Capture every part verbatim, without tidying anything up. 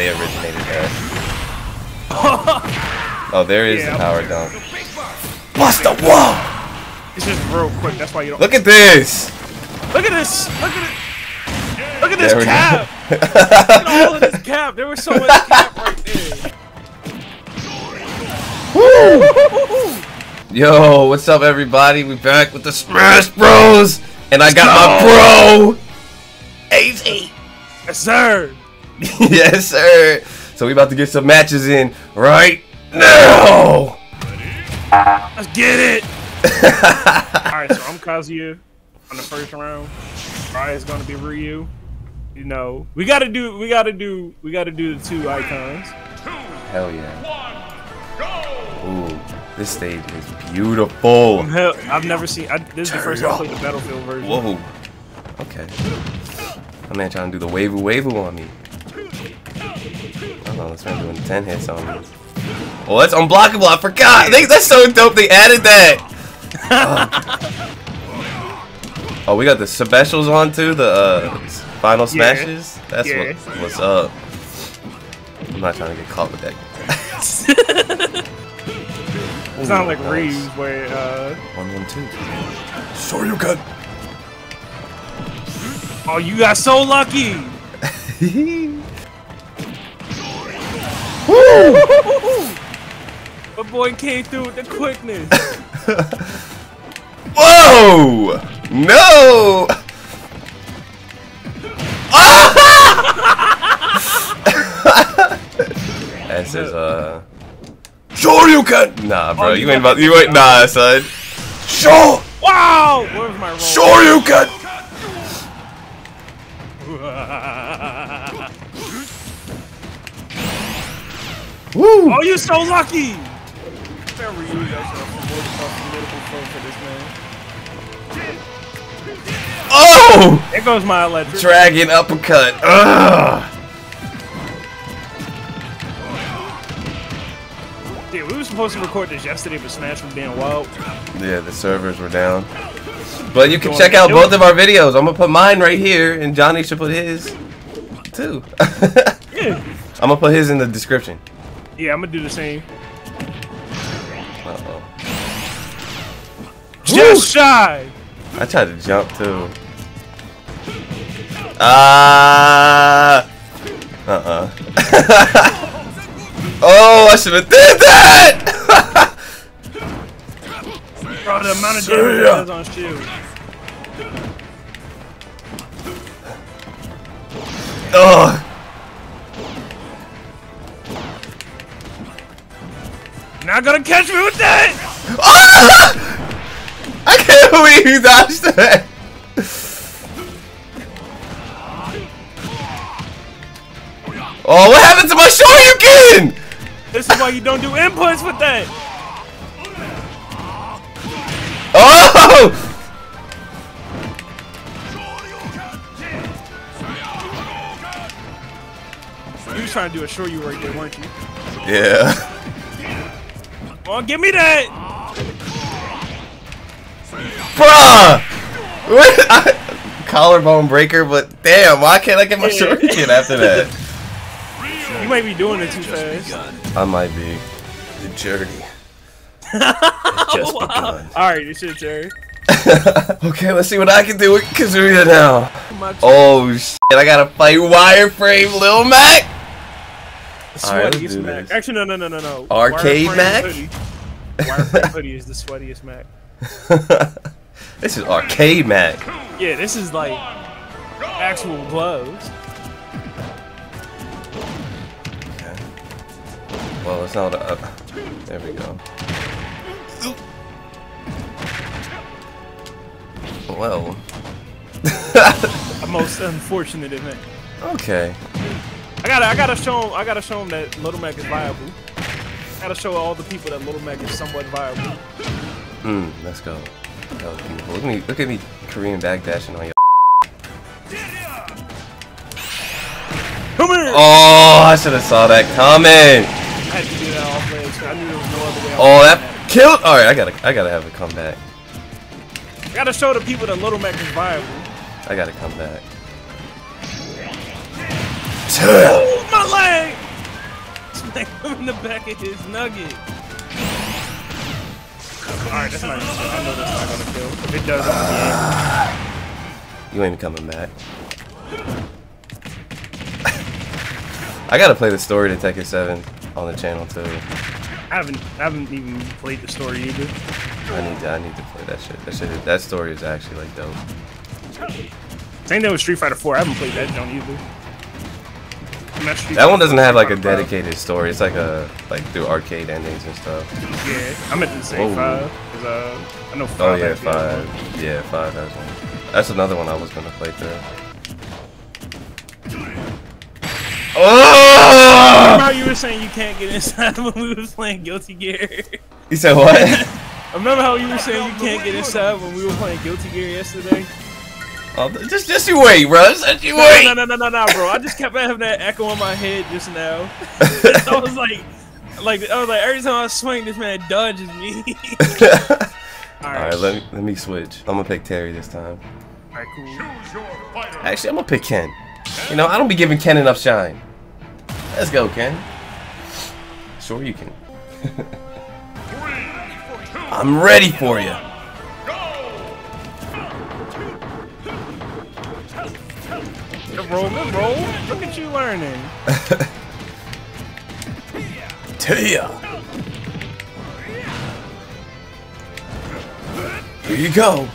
they originated as. Oh, there is yeah, the power dunk. Buster Wolf! It's just real quick, that's why you don't- Look at this! Look at this! Look at it! Look at this cap! Look at all of this cap! There was so much cap right there! Woo! Yo, what's up everybody? We back with the Smash Bros! And I got my bro! A Z! Yes sir! Yes sir! So we about to get some matches in right now! Let's get it! Alright, so I'm Kazuya on the first round. Alright, it's gonna be Ryu. You know, we gotta do, we gotta do, we gotta do the two icons. Hell yeah. One, go! Ooh. This stage is beautiful. Hell, I've never seen. I, this is the first time I played the Battlefield version. Whoa. Okay. My man trying to do the wavu wavu on me. Oh, this man doing ten hits on me. Oh, that's unblockable. I forgot. They, that's so dope. They added that. Oh, oh we got the specials on too. The uh, final smashes. Yeah. That's yeah. What, what's up. I'm not trying to get caught with that. It's not like nice. Ryu's where, uh... one one two. Shoryuken! Oh, you got so lucky! Woo! My boy came through with the quickness! Whoa! No! This is, uh... Shoryuken! Nah, bro, oh, you, you ain't about you ain't nah, son. Show! Wow! Where's my roll? Shoryuken! Woo! Oh, you so lucky! Oh! There goes my electric dragon uppercut. Ugh! Dude, we were supposed to record this yesterday, but Smash was being wild. Yeah, the servers were down. But you can check out both of our videos. I'm gonna put mine right here, and Johnny should put his too. Yeah. I'm gonna put his in the description. Yeah, I'm gonna do the same. Uh oh. Just shy. I tried to jump too. Ah. Uh. Uh uh. Oh, I should have did that! Bro, the amount of damage that is on shield. Oh. Not gonna catch me with that! Oh! I can't believe you dodged that! Oh, what happened to my Shoryuken? This is why you don't do inputs with that! Oh! You were trying to do a Shoryu right there, weren't you? Yeah. Come on, give me that! Bruh! What? I, collarbone breaker, but damn, why can't I get my Shoryuken after that? You might be doing it too fast. I might be. The journey. Just wow. Begun. Alright, it's your Terry. Okay, let's see what I can do with Kazuya now. Oh shit, I gotta fight wireframe Little Mac! Alright, let's do Mac. This. Actually, no, no, no, no, no. Arcade wireframe Mac? Hoodie. Wireframe hoodie is the sweatiest Mac. This is arcade Mac. Yeah, this is like actual gloves. Well, it's not up. There we go. Well. A most unfortunate event. Okay. I gotta, I gotta show him, I gotta show him that Little Mac is viable. I gotta show all the people that Little Mac is somewhat viable. Hmm. Let's go. That was beautiful. Look at me, look at me, Korean backdashing on your. Come here. Oh, I should have saw that coming. I had to do that off legs, so I knew there was no other way. Oh, that killed! Alright, I gotta I gotta have a comeback. I gotta show the people that Little Mac is viable. I gotta come back. Oh, my leg! from the back of his nugget. Alright, that's not even shit. I know that's not gonna kill. If it does, I'm dead. You ain't coming back. I gotta play the story to Tekken seven on the channel too. I haven't, I haven't even played the story either. I need to, I need to play that shit. That shit, that story is actually like dope. Same thing with Street Fighter four. I haven't played that joint either. That one doesn't have like a dedicated story. It's like a like through arcade endings and stuff. Yeah, I'm at the same five. Cause, uh, I know five. Oh yeah, five. One. Yeah, five has one. That's another one I was gonna play through. Oh! Remember how you were saying you can't get inside when we was playing Guilty Gear? You said what? Remember how you were saying you can't get inside when we were playing Guilty Gear yesterday? Oh, just, just you wait, bro. Just you wait. No, no, no, no, no, bro. I just kept having that echo in my head just now. I was like, like, I was like, every time I swing, this man dodges me. All right, let me, let me switch. I'm gonna pick Terry this time. All right, cool. Actually, I'm gonna pick Ken. You know, I don't be giving Ken enough shine. Let's go, Ken. Sure you can. I'm ready for you. Roll, good roll. Look at you learning. Tia. Here you go.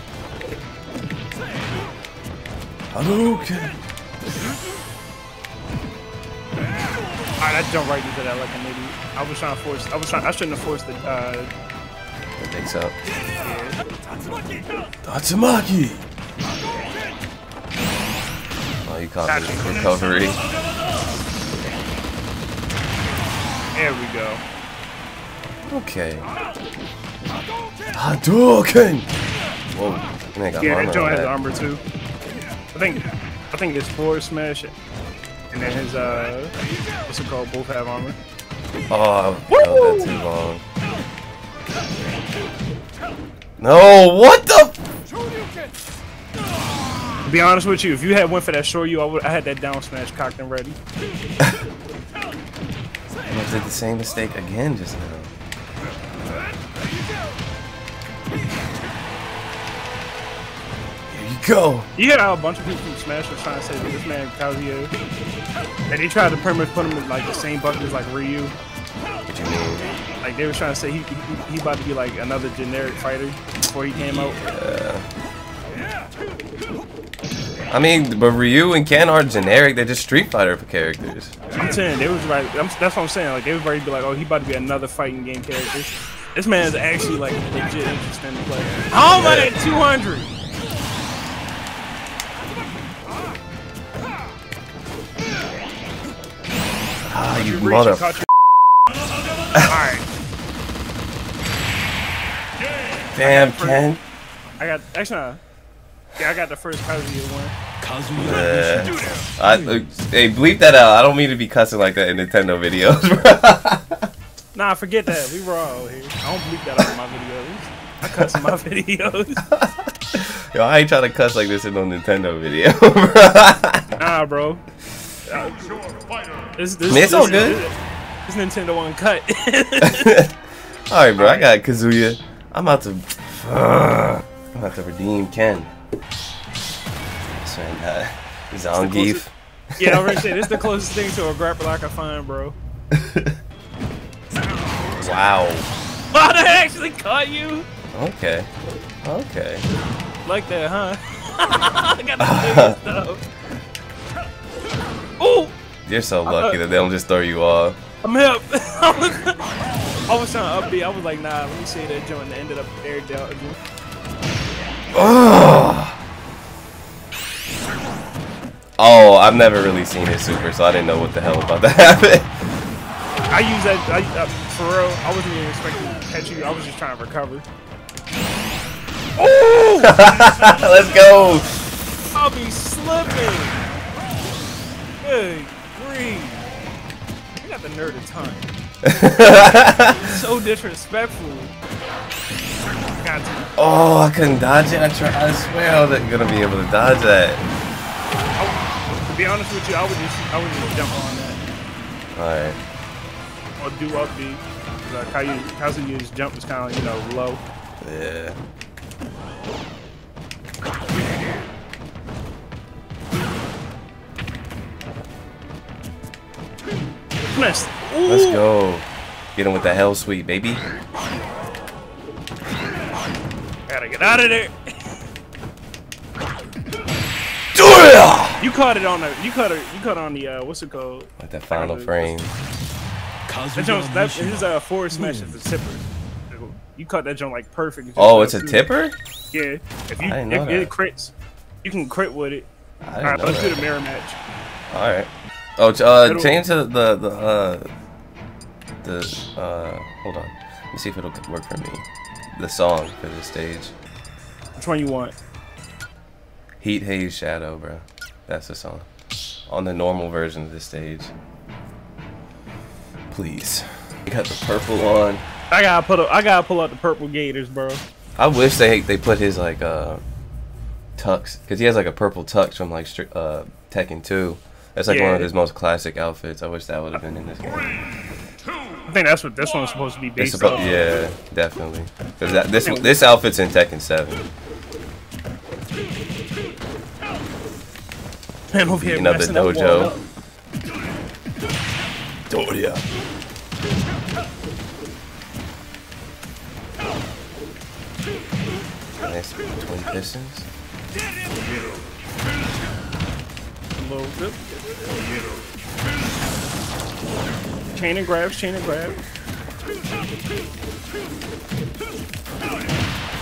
Hadouken. Alright, I jumped right into that like a nigga. I was trying to force. I was trying. I shouldn't have forced the. Uh... That takes up. Yeah. Tatsumaki. Oh, you caught the recovery. There we go. Okay. Hadouken! Whoa. Man, I got yeah, that Joe has armor too. I think, I think his forward smash and then his uh, what's it called? Both have armor. Oh, oh that's too long. No, what the? To be honest with you, if you had went for that Shoryu, I would. I had that down smash cocked and ready. I did the same mistake again just now. Here you go. You hear how a bunch of people from Smash was trying to say that this man Kazuya, that they tried to pretty much put him in like the same bucket as like Ryu. What you mean? Like they were trying to say he he, he about to be like another generic fighter before he came out. Yeah. I mean, but Ryu and Ken are generic. They're just Street Fighter characters. I'm saying they was right. I'm, that's what I'm saying. Like they was right to be like, oh, he about to be another fighting game character. This man is actually like legit interesting to play. How about at two hundred? Ah, you mother. All right. Damn, Ken. I got actually. Uh, Yeah, I got the first Kazuya one. Kazuya. Uh, I, uh, hey, bleep that out. I don't mean to be cussing like that in Nintendo videos, bro. Nah, forget that. We raw out here. I don't bleep that out in my videos. I cuss in my videos. Yo, I ain't trying to cuss like this in no Nintendo video, bro. Nah, bro. This, this, Man, it's all good. This Nintendo Uncut. Alright, bro. All right. I got Kazuya. I'm about to... Uh, I'm about to redeem Ken. This one, uh, Zongief. Yeah, I already said this is the closest thing to a grappler I can find, bro. Wow. Wow, that actually caught you? Okay. Okay. Like that, huh? I got the stuff. Ooh! You're so lucky uh, that they don't just throw you off. I'm hip. I was trying to upbeat. I was like, nah, let me see that joint that ended up there, down. Oh. Oh, I've never really seen his super, so I didn't know what the hell about to happen. I use that I, uh, for real. I wasn't even expecting to catch you. I was just trying to recover. Oh! Let's go. I'll be slipping. Good grief! You got the nerve of time. So disrespectful. Oh, I couldn't dodge it. I tried. I swear I wasn't gonna be able to dodge that. I, to be honest with you, I would just, I would just jump on that. All right. or do upbeat. Like how you, Kazuyu's jump was kind of, you know, low. Yeah. Missed. Ooh. Let's go. Get him with the hell sweep, baby. Gotta get out of there. You caught it on the. You caught it. You caught it on the. Uh, what's it called? Like that final frame. That jump, that, his uh, forward smash is a tipper. You caught that jump like perfect. Oh, it's a tipper? Yeah. If you if it crits, you can crit with it. All right, let's do the mirror match. All right. Oh, uh, change the the the uh, the uh. Hold on. Let me see if it'll work for me. The song for the stage. Which one you want? Heat, haze, shadow, bro. That's the song. On the normal version of this stage. Please. I got the purple on. I gotta put up, I gotta pull out the purple gaiters, bro. I wish they they put his like uh tux, because he has like a purple tux from like uh Tekken two. That's like yeah. one of his most classic outfits. I wish that would have been in this game. I think that's what this one's supposed to be based on. Yeah, definitely. Because that this this outfit's in Tekken seven. Man, over here messing the dojo. Up. Oh, yeah. Nice twin pistons. Chain and grabs, chain and grab.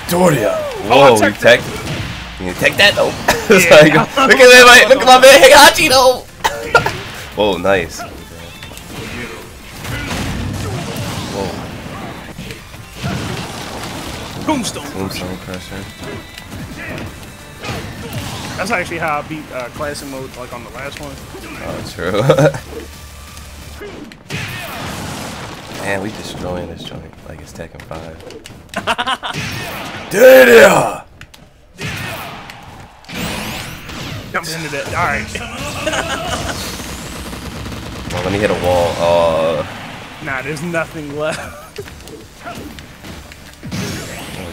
Doria! Whoa, oh, you tech. You take that though. Yeah. Like, look at that, like, look at my man Heihachi though. Oh, nice. Tombstone. Tombstone pressure. That's actually how I beat uh, classic mode, like on the last one. Oh, true. Man, we destroying this joint like it's Tekken five. Deadia! Jumps into that. All right. Well, let me hit a wall. Oh. Nah, there's nothing left.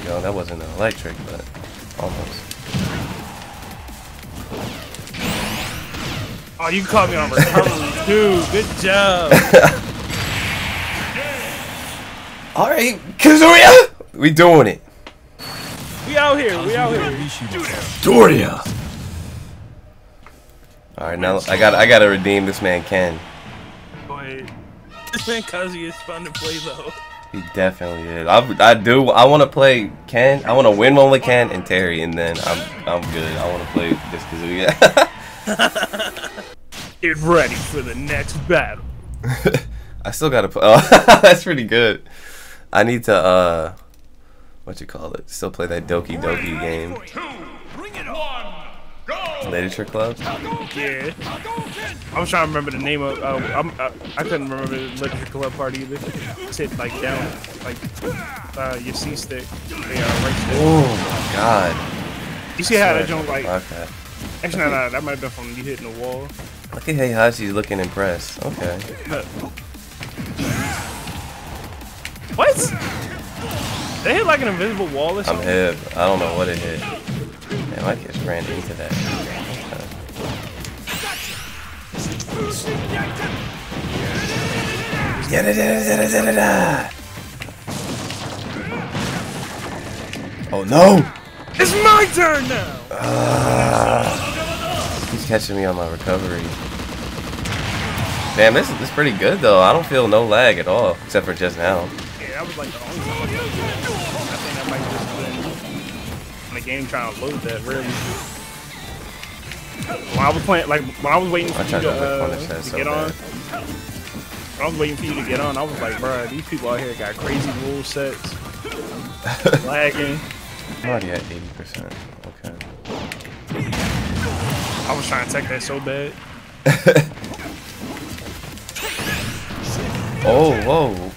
No, that wasn't electric, but almost. Oh, you caught me on recovery, dude. Good job. All right, Kazuya, we doing it. We out here. We out here. Doria. All right, now I got I gotta redeem this man Ken. Boy, this man Kazuya is fun to play though. He definitely is. I, I do. I want to play Ken. I want to win one with Ken and Terry, and then I'm I'm good. I want to play this Kazuya. Get ready for the next battle. I still gotta play. Oh, that's pretty good. I need to uh, what you call it? Still play that Doki Doki game. Literature Club? Yeah. I was trying to remember the name of. Uh, I'm, I, I couldn't remember the Literature Club part either. It's hit like down, like uh, your C stick. They, uh, right oh my god! You see how that jump like? Okay. Actually, no, no, that might have been from you hitting the wall. Look at Heihachi's looking impressed. Okay. Look. What? They hit like an invisible wall or something. I'm hip. I don't know what it hit. Man, I just ran into that. Oh no! It's my turn now! Uh, he's catching me on my recovery. Damn, this is, this is pretty good though. I don't feel no lag at all, except for just now. Yeah, I was like the only time I think I might just game trying to load that really. When I was playing, like when I was waiting for I you to, uh, to so get bad. on, I was waiting for you to get on. I was like, bro, these people out here got crazy rule sets, lagging. I'm already at eighty percent. Okay. I was trying to take that so bad. Oh, whoa.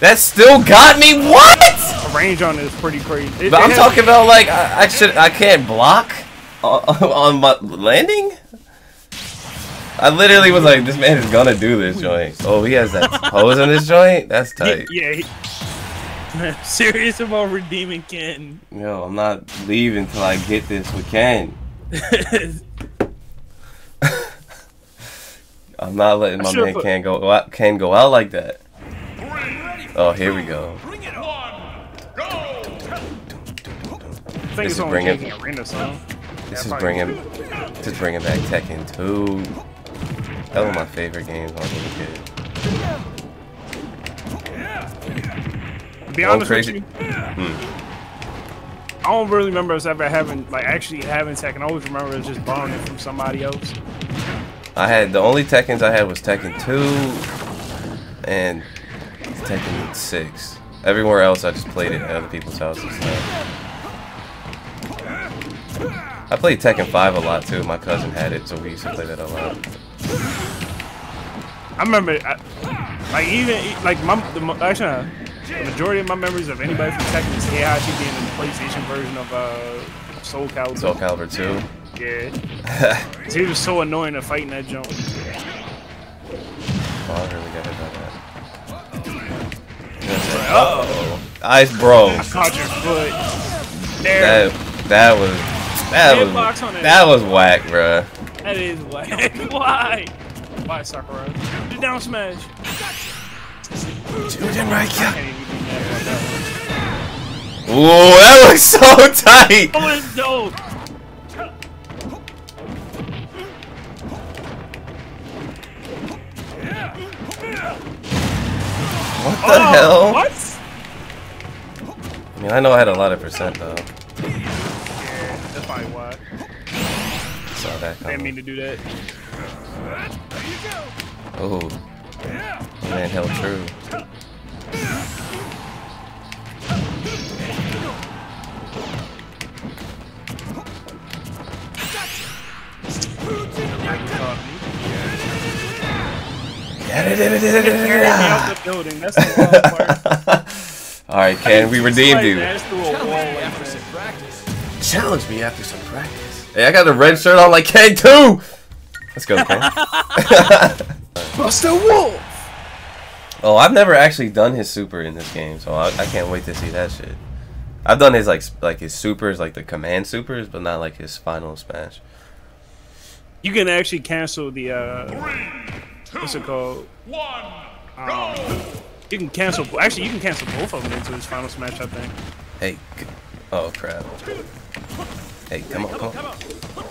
That still got me. What? range on it is pretty crazy. It, but it I'm has, talking about like I, I should I can't block on my landing. I literally was like, this man is gonna do this joint. Oh, he has that pose on this joint. That's tight. Yeah. He, I'm serious about redeeming Ken. Yo, I'm not leaving till I get this with Ken. I'm not letting my man put... Ken go out, Ken go out like that. Oh, here we go. Bring it on. Go. I think this is bringing. This is bringing. This is bringing back Tekken two. That was my favorite game on any kid. Be honest with you, hmm. I don't really remember us ever having like actually having Tekken. I always remember us just borrowing it from somebody else. I had the only Tekkens I had was Tekken two and Tekken six. Everywhere else I just played it at other people's houses. I played Tekken five a lot too. My cousin had it, so we used to play that a lot. I remember, I, like even like my the, actually the majority of my memories of anybody from Tekken is Heihachi being in the PlayStation version of uh, Soul Calibur. Soul Calibur two. Yeah. He was so annoying at fighting that jump. Oh, I really got it about that. Uh oh. Ice bro. I caught your foot. There. That, that was. That was. That, that was whack, bro. That is whack. Why? Why, Sakura? The down smash. Juden Raikya. Ooh, that looks so tight. That was dope. What the oh, hell? What? I mean, I know I had a lot of percent though. Yeah, that's probably why. Saw that. Coming. Didn't mean to do that. Oh, man, held true. Alright, Ken, we redeemed you. Challenge me after some practice. Hey, I got a red shirt on like Ken too! Let's go, Ken. Buster Wolf! Oh, I've never actually done his super in this game, so I, I can't wait to see that shit. I've done his like like his supers, like the command supers, but not like his final smash. You can actually cancel the uh what's it called? One, um, you can cancel. Actually, you can cancel both of them into his final smash, I think. Hey, oh crap! Hey, come on, come on! Come on.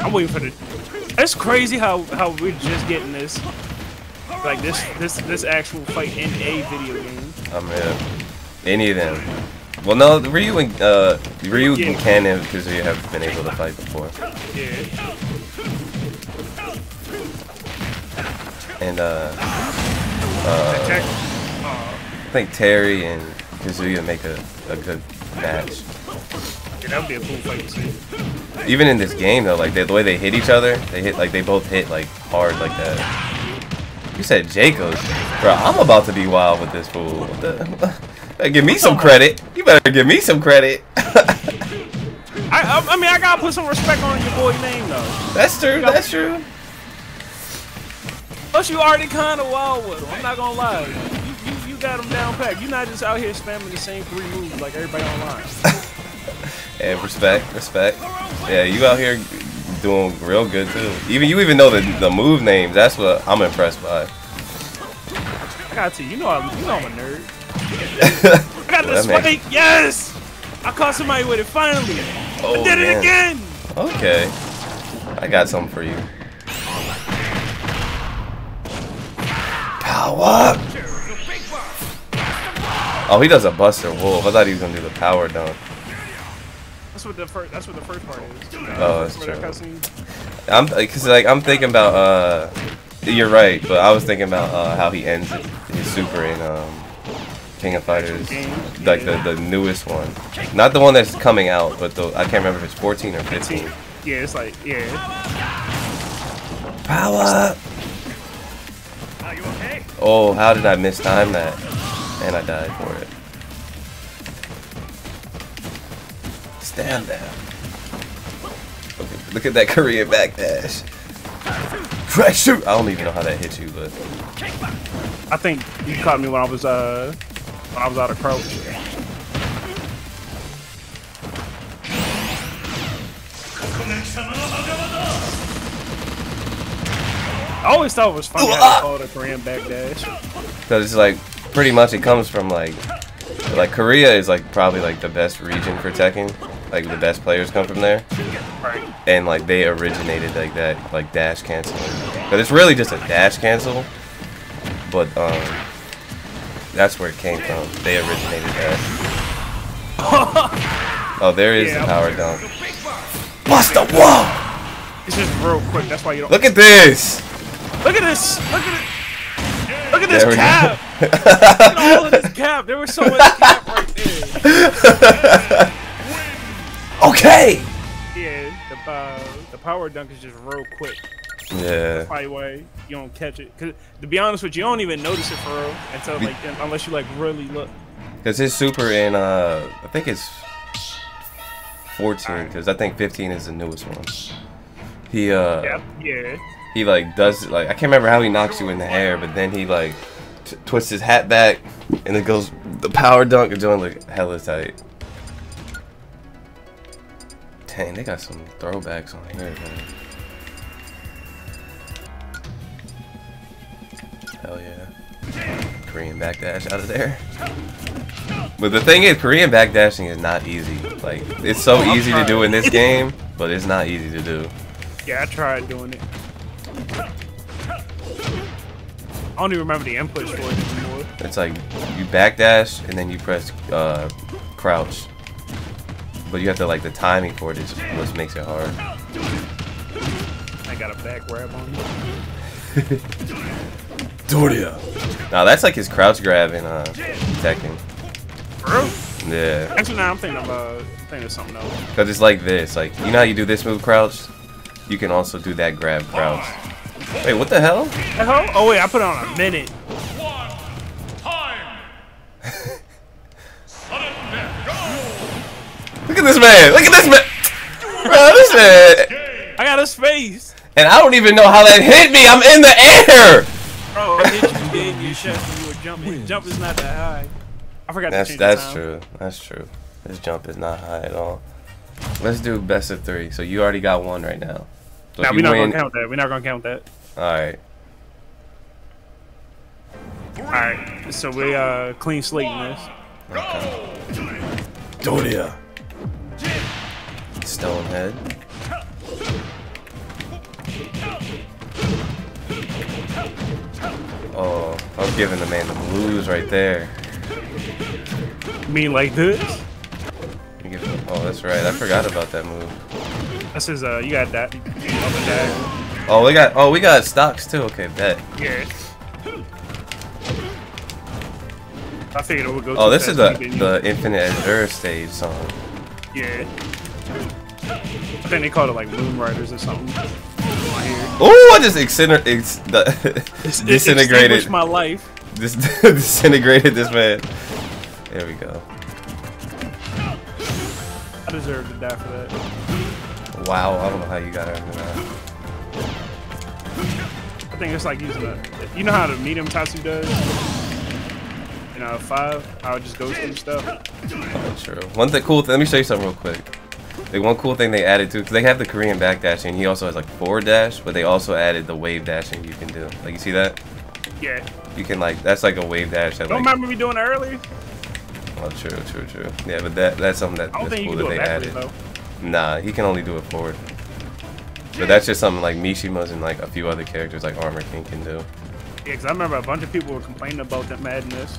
I'm waiting for the. It's crazy how how we're just getting this, like this this this actual fight in a video game. I mean, any of them. Well, no, Ryu and uh, Ryu yeah. and Ken and Kazuya have been able to fight before. Yeah. And uh, uh, I think Terry and Kazuya make a, a good match. Yeah, that would be a cool fight to see. Even in this game though, like they, the way they hit each other, they hit like they both hit like hard like that. You said Jacobs, bro. I'm about to be wild with this fool. What the? Better give me some credit. You better give me some credit. I, I mean, I gotta put some respect on your boy's name though. That's true. That's true. Plus you already kind of wild with him, I'm not gonna lie. You, you, you got him down pat. You're not just out here spamming the same three moves like everybody online. And yeah, respect, respect. Yeah, you out here doing real good too. Even you even know the the move names. That's what I'm impressed by. I got to, you know, I, you know I'm a nerd. I got well, the spike. Yes, I caught somebody with it finally. Oh, I did man. it again. Okay, I got something for you. Power! Oh, he does a Buster Wolf. I thought he was gonna do the power dunk. That's what the first. That's what the first part is. Uh, oh, that's, that's true. That I'm because like I'm thinking about. Uh, you're right, but I was thinking about uh, how he ends it, his super in um, King of Fighters, like the the newest one, not the one that's coming out, but the I can't remember if it's fourteen or fifteen. Yeah, it's like yeah. Power! Are you okay? Oh, how did I mistime that? And I died for it. Stand down. Look at, look at that Korean backdash. Crash shoot! I don't even know how that hit you, but I think you caught me when I was uh when I was out of crouch. I always thought it was funny how to call it a Korean backdash. Cause it's like pretty much it comes from like like Korea is like probably like the best region for Tekken. Like the best players come from there. And like they originated like that, like dash cancel. But it's really just a dash cancel. But um, that's where it came from. They originated that. Oh, there is yeah, the power dunk. Buster Wolf! It's just real quick. That's why you don't. Look at this! Look at this! Look at it! Look at this there cap! Look at all of this cap. There was so much cap right there. Okay. Yeah, the, uh, the power dunk is just real quick. Yeah. That's why you don't catch it. Cause to be honest with you, you don't even notice it for real until like unless you like really look. Cause his super in uh, I think it's fourteen. Cause I think fifteen is the newest one. He uh. Yep. Yeah. He like does like I can't remember how he knocks you in the air, but then he like t twists his hat back and then goes the power dunk and doing like hella tight. Dang, they got some throwbacks on here, man. Hell yeah. Korean backdash out of there. But the thing is, Korean backdashing is not easy. Like, it's so easy to do in this game, but it's not easy to do. Yeah, I tried doing it. I don't even remember the inputs for it anymore. It's like, you backdash, and then you press uh, crouch. But you have to like the timing for it is what makes it hard. I got a back grab on you. Doria. Now that's like his crouch grab in uh, Tekken. For real? Yeah. Actually, now nah, I'm thinking of uh, thinking of something else. Cause it's like this, like you know how you do this move crouch, you can also do that grab crouch. Wait, what the hell? The hell? Oh wait, I put it on a minute. One time. Look at this man! Look at this man! Bro, this man! I got his face! And I don't even know how that hit me! I'm in the air! Bro, it hit you dead in your chest when you were jumping. Jump is not that high. I forgot that's, to change That's the time. true. That's true. This jump is not high at all. Let's do best of three. So you already got one right now. So nah, we're not win... gonna count that. We're not gonna count that. Alright. Alright, so we uh, clean slating this. Okay. Doria! Stonehead. Oh, I'm giving the man the blues right there. You mean like this? Oh, that's right. I forgot about that move. This is uh, you got that. Oh, we got. Oh, we got stocks too. Okay, bet. Yeah. I figured it would go. Oh, this is the the Infinite Azure stage song. Yeah. I think they called it like Moon Riders or something. Oh, I just ex the disintegrated my life. Dis disintegrated this man. There we go. I deserve to die for that. Wow, I don't know how you got out of that. I think it's like using a. You know how the medium Tatsu does. You know, five. I would just go through stuff. Oh, true. One thing, cool. Th let me show you something real quick. Like one cool thing they added too, because they have the Korean backdashing. He also has like forward dash, but they also added the wave dashing you can do. Like you see that? Yeah. You can like that's like a wave dash. That, Don't like, remember me doing it earlier. Oh, true, true, true. Yeah, but that that's something that, that's cool that they added. Though. Nah, he can only do it forward. But that's just something like Mishima's and like a few other characters like Armor King can do. Yeah, because I remember a bunch of people were complaining about that madness.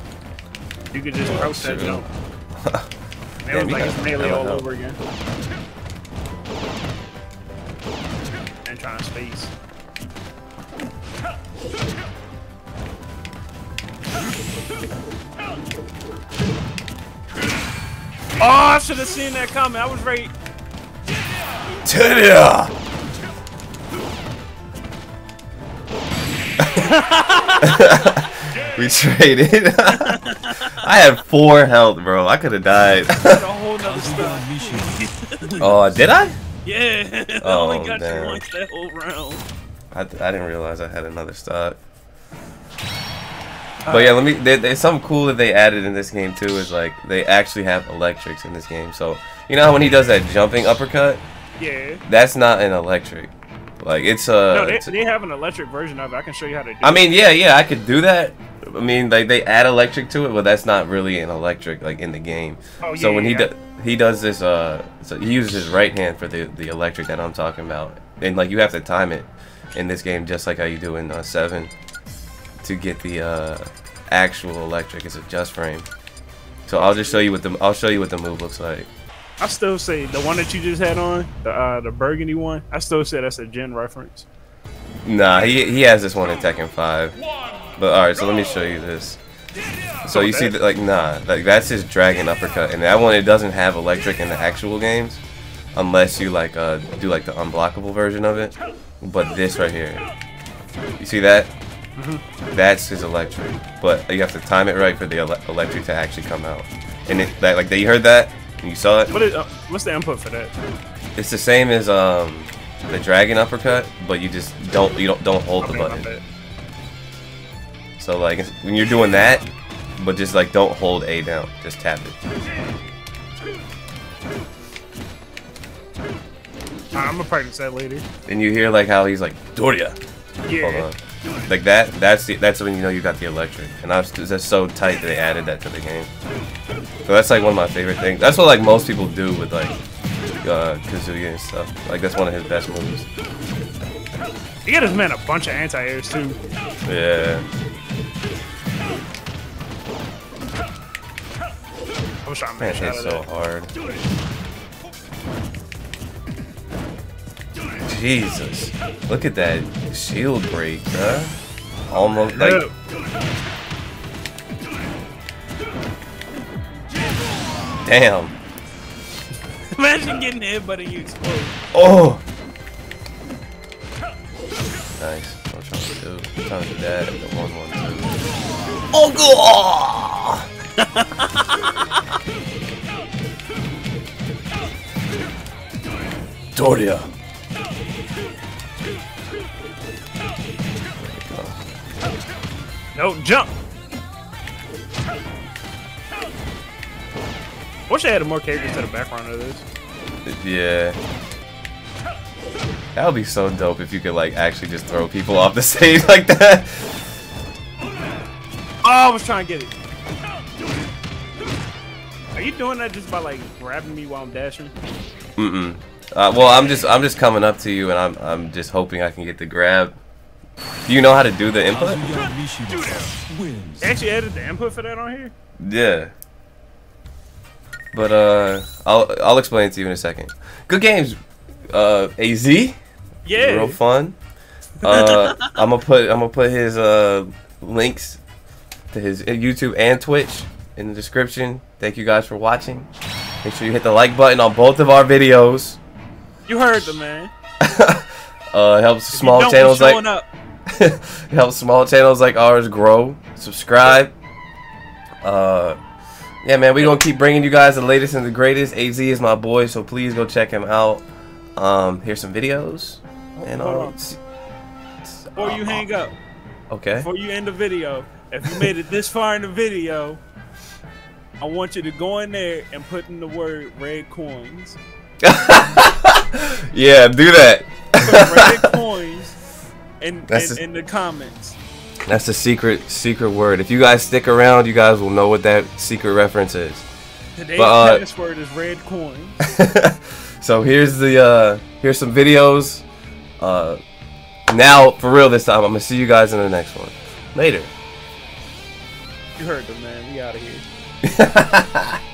You could just crouch that jump. It was like it's melee all over again. And trying to space. Oh, I should have seen that coming. I was right. Teddy! We traded. I had four health, bro. I could have died. Oh, uh, did I? Yeah. I oh, only got damn. you once that whole round. I, I didn't realize I had another stock. But yeah, let me. They, they, something cool that they added in this game too is like they actually have electrics in this game. So you know how when he does that jumping uppercut? Yeah. That's not an electric. Like it's a. No, they, it's a, they have an electric version of it. I can show you how to do. I mean, it. yeah, yeah, I could do that. I mean, like they add electric to it, but that's not really an electric like in the game. Oh yeah. So when yeah, he yeah. does, he does this. Uh, so he uses his right hand for the the electric that I'm talking about, and like you have to time it in this game just like how you do in uh, seven. To get the uh, actual electric, it's a just frame. So I'll just show you what the I'll show you what the move looks like. I still say the one that you just had on the uh, the burgundy one. I still say that's a gen reference. Nah, he he has this one in Tekken five. But all right, so let me show you this. So you see that like nah, like that's his dragon uppercut, and that one it doesn't have electric in the actual games, unless you like uh, do like the unblockable version of it. But this right here, you see that? Mm-hmm. That's his electric, but you have to time it right for the ele electric to actually come out. And it, that, like, you heard that, and you saw it. What is, uh, what's the input for that? It's the same as um the dragon uppercut, but you just don't you don't don't hold the button. So like it's, when you're doing that, but just like don't hold A down, just tap it. I'm gonna practice that later. And you hear like how he's like Doria. Yeah. Hold on. Like that, that's the, that's when you know you got the electric, and I was just so tight that they added that to the game. So that's like one of my favorite things. That's what like most people do with like uh, Kazuya and stuff. Like that's one of his best moves. He got his man a bunch of anti-airs too. Yeah. I wish I made man, hits so hard. Jesus, look at that shield break, bruh. Almost like. Damn. Imagine getting hit, but you explode. Oh! Nice. I'm trying to do it. I'm trying to do that. The one, one, two. Oh, go! Oh. Doria. No, jump! I wish I had more characters to the background of this. Yeah. That would be so dope if you could, like, actually just throw people off the stage like that. Oh, I was trying to get it. Are you doing that just by, like, grabbing me while I'm dashing? Mm-mm. Uh, well, I'm just, I'm just coming up to you, and I'm, I'm just hoping I can get the grab. Do you know how to do the input? They actually added the input for that on here? Yeah. But uh I'll I'll explain it to you in a second. Good games, uh A Z. Yeah. Real fun. Uh I'm gonna put I'm gonna put his uh links to his YouTube and Twitch in the description. Thank you guys for watching. Make sure you hit the like button on both of our videos. You heard the man. Uh, helps small channels like helps small channels like ours grow. Subscribe. Uh, yeah, man, we gonna keep bringing you guys the latest and the greatest. A Z is my boy, so please go check him out. Um, here's some videos. And uh, before you hang up, okay. Before you end the video, if you made it this far in the video, I want you to go in there and put in the word "red coins." Yeah, do that. Red coins in, that's in, a, in the comments. That's the secret secret word. If you guys stick around, you guys will know what that secret reference is. Today's but, uh, word is red coins. So here's the uh, here's some videos. Uh, now for real this time, I'm gonna see you guys in the next one. Later. You heard them, man. We out of here.